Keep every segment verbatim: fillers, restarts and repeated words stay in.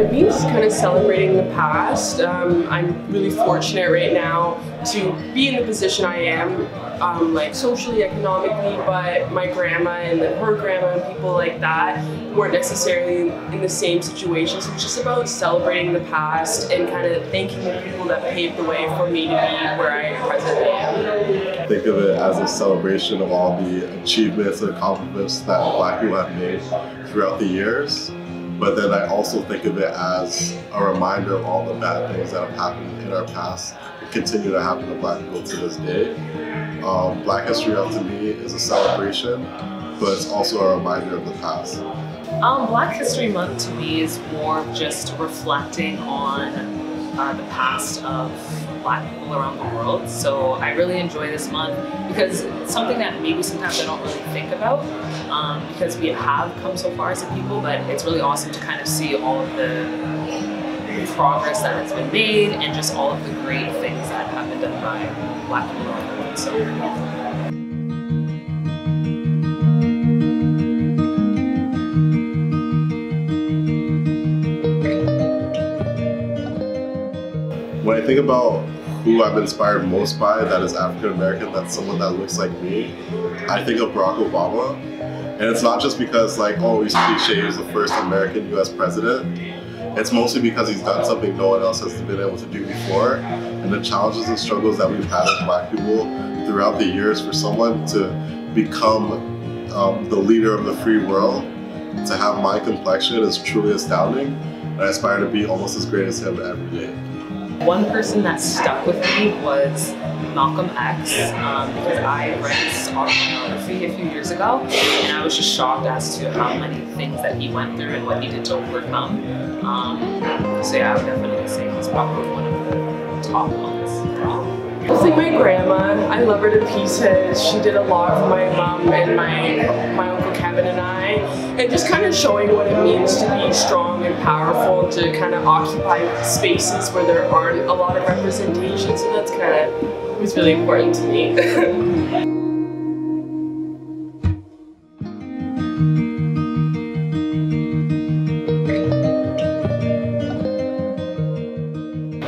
It means kind of celebrating the past. Um, I'm really fortunate right now to be in the position I am, um, like socially, economically, but my grandma and then her grandma and people like that weren't necessarily in the same situation. So it's just about celebrating the past and kind of thanking the people that paved the way for me to be where I presently am. Think of it as a celebration of all the achievements and accomplishments that Black people have made throughout the years. But then I also think of it as a reminder of all the bad things that have happened in our past and continue to happen to Black people to this day. Um, Black History Month to me is a celebration, but it's also a reminder of the past. Um, Black History Month to me is more just reflecting on uh, the past of Black people around the world. So I really enjoy this month because it's something that maybe sometimes I don't really think about um, because we have come so far as a people, but it's really awesome to kind of see all of the progress that has been made and just all of the great things that have been done by Black people around the world. So, yeah. When I think about who I've inspired most by that is African American, that's someone that looks like me, I think of Barack Obama. And it's not just because, like, oh, he's cliche, he was the first American U S president. It's mostly because he's done something no one else has been able to do before. And the challenges and struggles that we've had as Black people throughout the years for someone to become um, the leader of the free world, to have my complexion is truly astounding. And I aspire to be almost as great as him every day. One person that stuck with me was Malcolm X, um, because I read his autobiography a few years ago, and I was just shocked as to how many things that he went through and what he did to overcome. Um, so yeah, I would definitely say he's probably one of the top ones. It's like my grandma. I love her to pieces. She did a lot for my mom and my my Uncle Kevin and I. And just kind of showing what it means to be strong and powerful, to kind of occupy spaces where there aren't a lot of representation. So that's kind of was really important to me.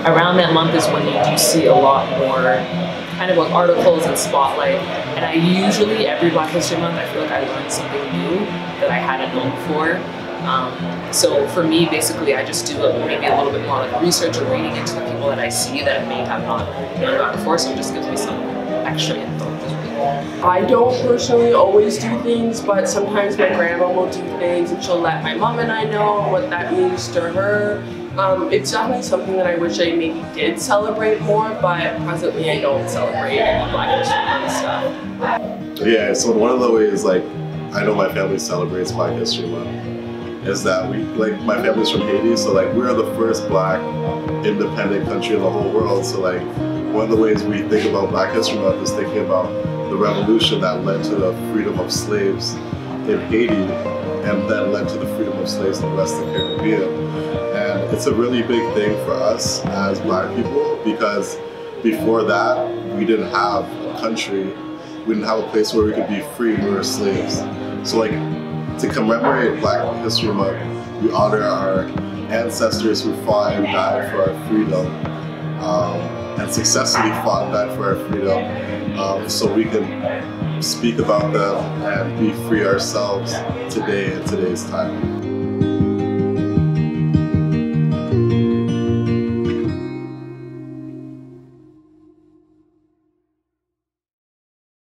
Around that month is when you do see a lot more kind of like articles and spotlight. And I usually, every Black History Month, I feel like I learned something new that I hadn't known before. Um, so for me, basically, I just do maybe a little bit more like research or reading into the people that I see that I may have not known about before, so it just gives me some extra info. I don't personally always do things, but sometimes my grandma will do things and she'll let my mom and I know what that means to her. Um, it's definitely something that I wish I maybe did celebrate more, but presently I don't celebrate Black History Month stuff. Yeah, so one of the ways, like, I know my family celebrates Black History Month is that we, like, my family's from Haiti, so, like, we're the first Black independent country in the whole world. So, like, one of the ways we think about Black History Month is thinking about the revolution that led to the freedom of slaves in Haiti and then led to the freedom of slaves in the Western Caribbean. And it's a really big thing for us as Black people because before that, we didn't have a country. We didn't have a place where we could be free. We were slaves. So, like, to commemorate Black History Month, we honor our ancestors who fought and died for our freedom um, and successfully fought and died for our freedom um, so we can speak about them and be free ourselves today in today's time.